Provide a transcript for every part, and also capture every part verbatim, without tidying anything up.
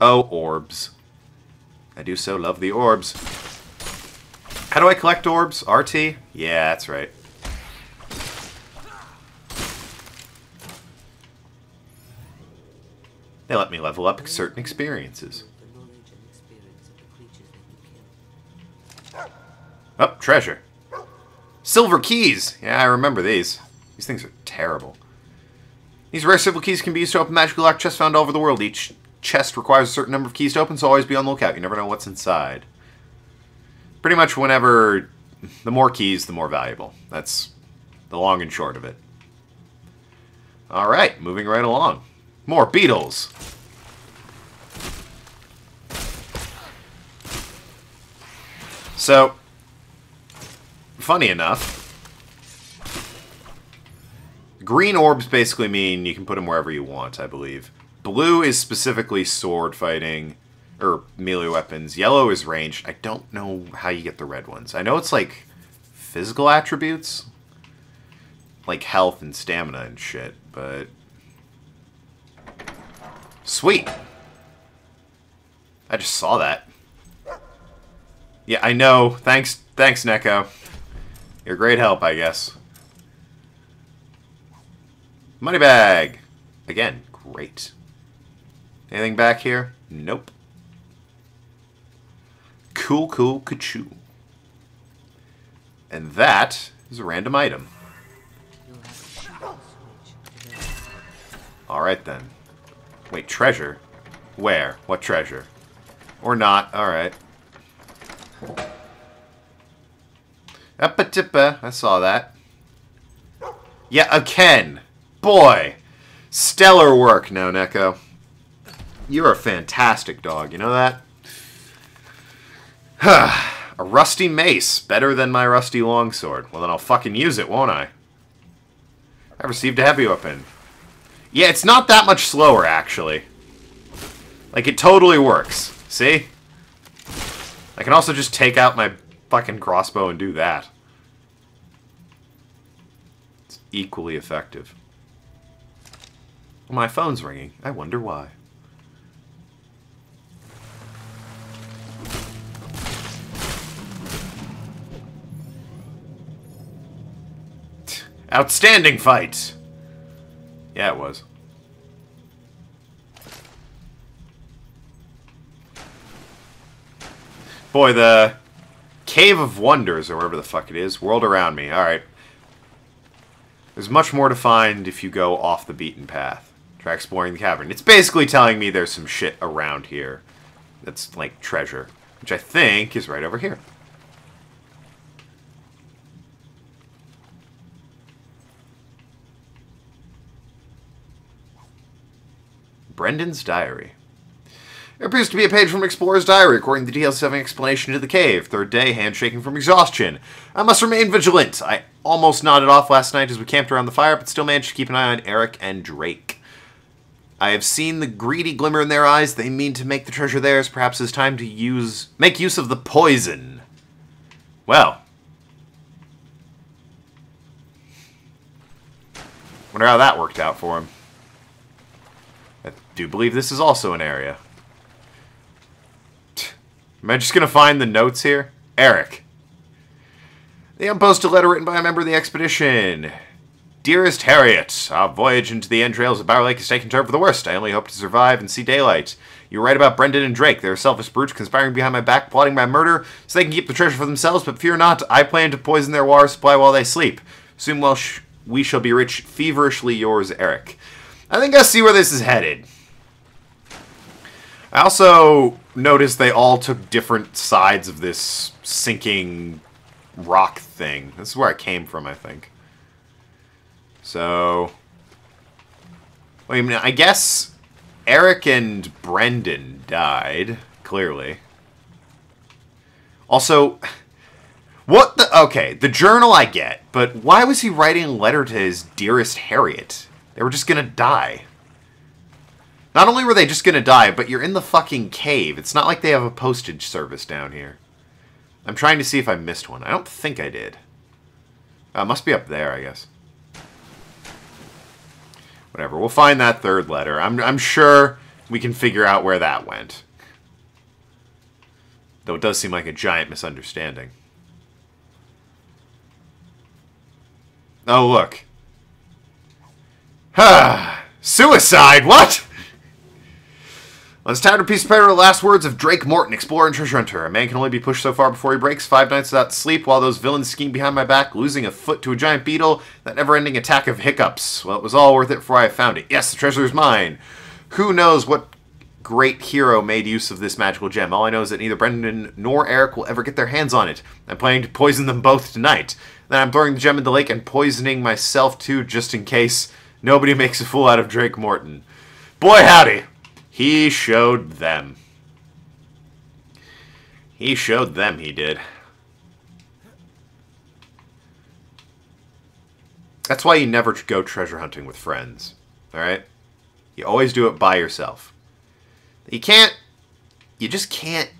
Oh, orbs. I do so love the orbs. How do I collect orbs? R T? Yeah, that's right. They let me level up certain experiences. Oh, treasure. Silver keys! Yeah, I remember these. These things are terrible. These rare silver keys can be used to open magically locked chests found all over the world. Each chest requires a certain number of keys to open, so always be on the lookout. You never know what's inside. Pretty much whenever... The more keys, the more valuable. That's the long and short of it. Alright, moving right along. More beetles! So, funny enough, green orbs basically mean you can put them wherever you want, I believe. Blue is specifically sword fighting, or melee weapons. Yellow is ranged. I don't know how you get the red ones. I know it's like physical attributes, like health and stamina and shit, but... Sweet! I just saw that. Yeah, I know. Thanks, thanks, Neko. You're great help, I guess. Money bag! Again, great. Anything back here? Nope. Cool, cool, ka-choo. And that is a random item. Alright then. Wait, treasure? Where? What treasure? Or not, alright. Epa-tippa, I saw that. Yeah, again! Boy! Stellar work, Noneko. You're a fantastic dog, you know that? A rusty mace, better than my rusty longsword. Well, then I'll fucking use it, won't I? I received a heavy weapon. Yeah, it's not that much slower, actually. Like, it totally works. See? I can also just take out my fucking crossbow and do that. It's equally effective. Well, my phone's ringing. I wonder why. Outstanding fight! Yeah, it was. Boy, the Cave of Wonders, or wherever the fuck it is, world around me. Alright. There's much more to find if you go off the beaten path. Try exploring the cavern. It's basically telling me there's some shit around here that's, like, treasure. Which I think is right over here. Brendan's Diary. It appears to be a page from Explorer's Diary, according to the D L seven explanation to the cave. Third day, handshaking from exhaustion. I must remain vigilant. I almost nodded off last night as we camped around the fire, but still managed to keep an eye on Eric and Drake. I have seen the greedy glimmer in their eyes. They mean to make the treasure theirs. Perhaps it's time to use make use of the poison. Well. Wonder how that worked out for him. I do believe this is also an area. Am I just going to find the notes here? Eric. They unposted a letter written by a member of the expedition. Dearest Harriet, our voyage into the entrails of Bower Lake has taken turn for the worst. I only hope to survive and see daylight. You were right about Brendan and Drake. They are selfish brutes conspiring behind my back, plotting my murder, so they can keep the treasure for themselves, but fear not. I plan to poison their water supply while they sleep. Soon well sh we shall be rich. Feverishly yours, Eric. I think I see where this is headed. I also noticed they all took different sides of this sinking rock thing. This is where I came from, I think. So... Wait a minute, I guess Eric and Brendan died, clearly. Also, what the... Okay, the journal I get, but why was he writing a letter to his dearest Harriet? They were just gonna die. Not only were they just gonna die, but you're in the fucking cave. It's not like they have a postage service down here. I'm trying to see if I missed one. I don't think I did. Uh, must be up there, I guess. Whatever. We'll find that third letter. I'm, I'm sure we can figure out where that went. Though it does seem like a giant misunderstanding. Oh, look. Ha! Suicide? What? On his tattered piece of paper, the last words of Drake Morton, explorer and treasure hunter. A man can only be pushed so far before he breaks. Five nights without sleep while those villains scheme behind my back, losing a foot to a giant beetle, that never-ending attack of hiccups. Well, it was all worth it before I found it. Yes, the treasure is mine. Who knows what great hero made use of this magical gem? All I know is that neither Brendan nor Eric will ever get their hands on it. I'm planning to poison them both tonight. Then I'm throwing the gem in the lake and poisoning myself too, just in case nobody makes a fool out of Drake Morton. Boy, howdy! He showed them. He showed them, he did. That's why you never go treasure hunting with friends. Alright? You always do it by yourself. You can't... You just can't...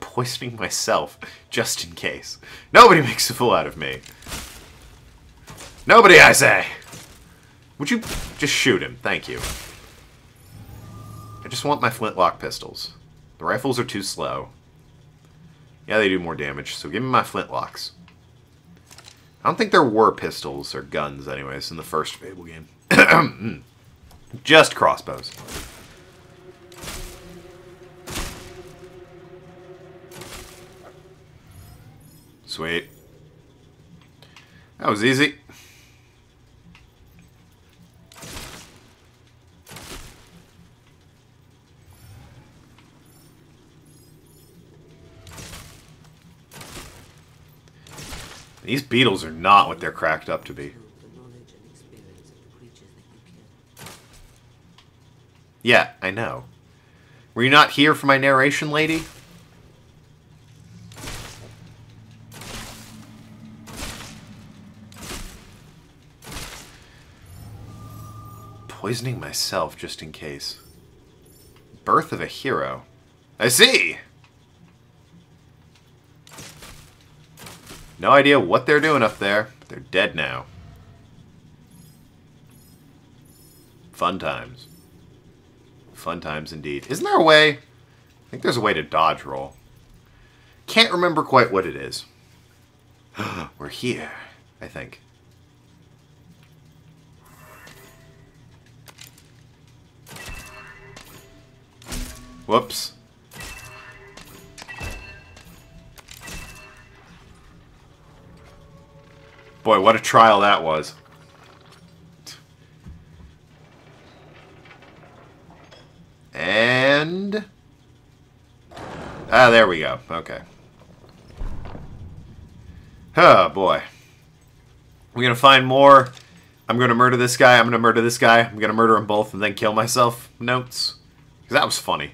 Poisoning myself, just in case. Nobody makes a fool out of me. Nobody, I say! Would you just shoot him? Thank you. I just want my flintlock pistols. The rifles are too slow. Yeah, they do more damage, so give me my flintlocks. I don't think there were pistols or guns, anyways, in the first Fable game. Just crossbows. Sweet. That was easy. These beetles are not what they're cracked up to be. Yeah, I know. Were you not here for my narration, lady? Poisoning myself just in case. Birth of a hero. I see! No idea what they're doing up there. They're dead now. Fun times. Fun times indeed. Isn't there a way? I think there's a way to dodge roll. Can't remember quite what it is. We're here, I think. Whoops. Boy, what a trial that was. And... Ah, there we go. Okay. Oh, boy. We're going to find more. I'm going to murder this guy. I'm going to murder this guy. I'm going to murder them both and then kill myself. Notes. Because that was funny.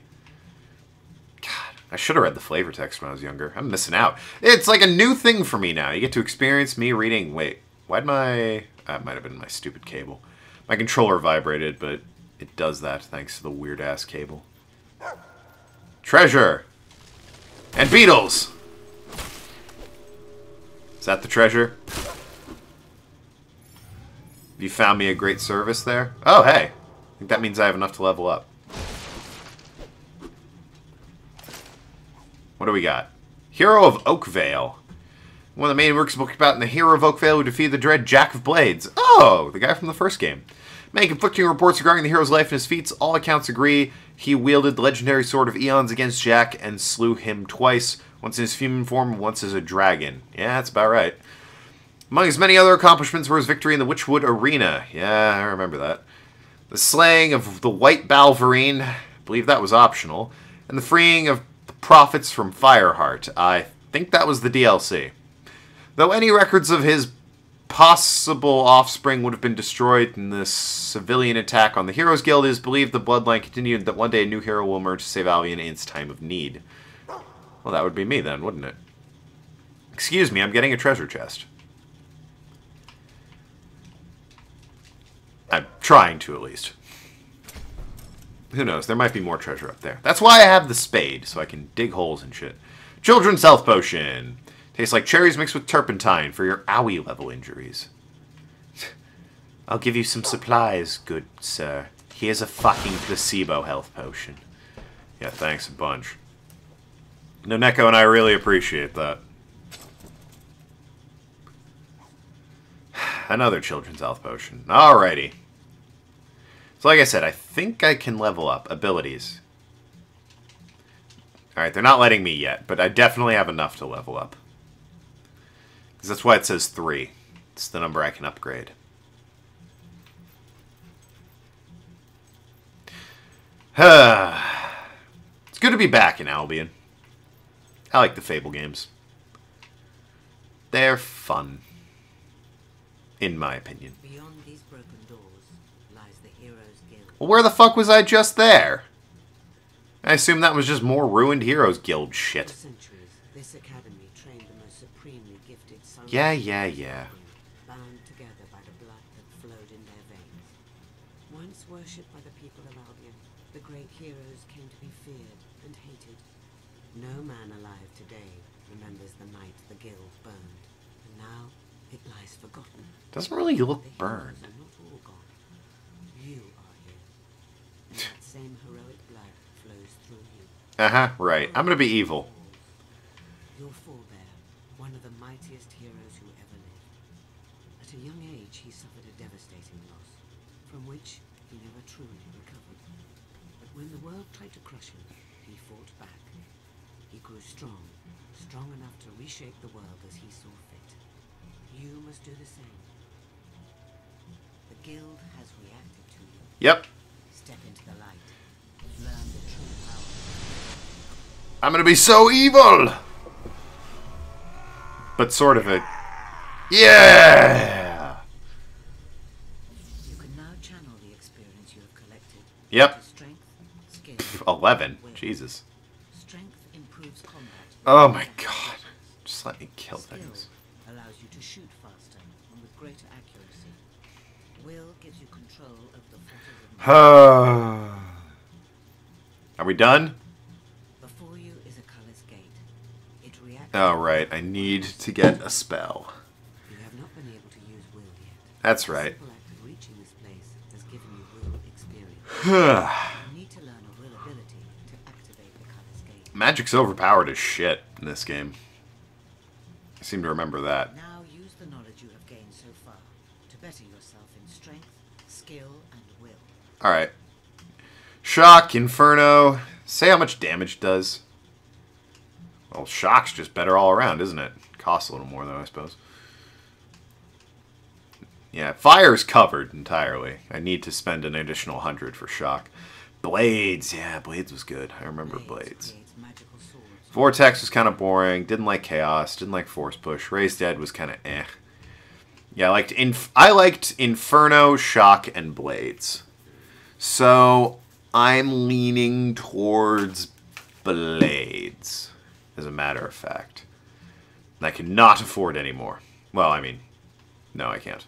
I should have read the flavor text when I was younger. I'm missing out. It's like a new thing for me now. You get to experience me reading. Wait, why'd my... That might have been my stupid cable. My controller vibrated, but it does that thanks to the weird-ass cable. Treasure! And beetles! Is that the treasure? You found me a great service there? Oh, hey! I think that means I have enough to level up. What do we got? Hero of Oakvale. One of the main works book about in the Hero of Oakvale who defeated the Dread Jack of Blades. Oh, the guy from the first game. Many conflicting reports regarding the hero's life and his feats. All accounts agree he wielded the legendary sword of Eons against Jack and slew him twice, once in his human form, once as a dragon. Yeah, that's about right. Among his many other accomplishments were his victory in the Witchwood Arena. Yeah, I remember that. The slaying of the White Balverine. I believe that was optional. And the freeing of Profits from Fireheart. I think that was the D L C. Though any records of his possible offspring would have been destroyed in this civilian attack on the Heroes Guild, it is believed the bloodline continued that one day a new hero will emerge to save Albion in its time of need. Well, that would be me then, wouldn't it? Excuse me, I'm getting a treasure chest. I'm trying to, at least. Who knows? There might be more treasure up there. That's why I have the spade, so I can dig holes and shit. Children's health potion. Tastes like cherries mixed with turpentine for your owie level injuries. I'll give you some supplies, good sir. Here's a fucking placebo health potion. Yeah, thanks a bunch. Noneko and I really appreciate that. Another children's health potion. Alrighty. So like I said, I think I can level up abilities. Alright, they're not letting me yet, but I definitely have enough to level up. Because that's why it says three. It's the number I can upgrade. It's good to be back in Albion. I like the Fable games. They're fun. In my opinion. Beyond these broken doors lies the Heroes Guild. Well, where the fuck was I just there? I assume that was just more ruined Heroes Guild shit. For centuries, this academy trained the most supremely gifted sons. Yeah, yeah, yeah. Bound together by the blood that flowed in their veins. Once worshipped by the people of Albion, the great heroes came to be feared and hated. No man alive today remembers the night the guild burned, and now it lies forgotten. Doesn't really look burned. The heroes are not all gone. You are here. And that same heroic blood flows through you. Uh-huh, right. I'm gonna be evil. Your forebear, one of the mightiest heroes who ever lived. At a young age, he suffered a devastating loss, from which he never truly recovered. But when the world tried to crush him, he fought back. He grew strong, strong enough to reshape the world as he saw fit. You must do the same. The guild has reacted to you. Yep. Step into the light. Learn the true power. I'm gonna be so evil! But sort of a... Yeah! You can now channel the experience you have collected. Yep. Strength, skill, eleven. Jesus. Strength improves combat. Oh my god. Just let me kill things. Allows you to shoot faster and with greater accuracy. Will gives you control of the forces of... Are we done? Before you is a color's gate. It reacts. All right, I need to get a spell. You have not been able to use will yet. That's right. The simple act of reaching this place has given you will experience. You need to learn a will ability to activate the color's gate. Magic's overpowered as shit in this game. I seem to remember that. Now use the knowledge you have gained so far to better yourself in strength, skill, and will. All right. Shock, Inferno. Say how much damage it does. Well, shock's just better all around, isn't it? Costs a little more, though, I suppose. Yeah, fire's covered entirely. I need to spend an additional one hundred for shock. Blades. Yeah, Blades was good. I remember Blades. Blades. Blades magical swords. Vortex was kind of boring. Didn't like Chaos. Didn't like Force Push. Raised Dead was kind of eh. Yeah, I liked, Inf I liked Inferno, Shock, and Blades. So I'm leaning towards Blades, as a matter of fact. And I cannot afford any more. Well, I mean, no, I can't.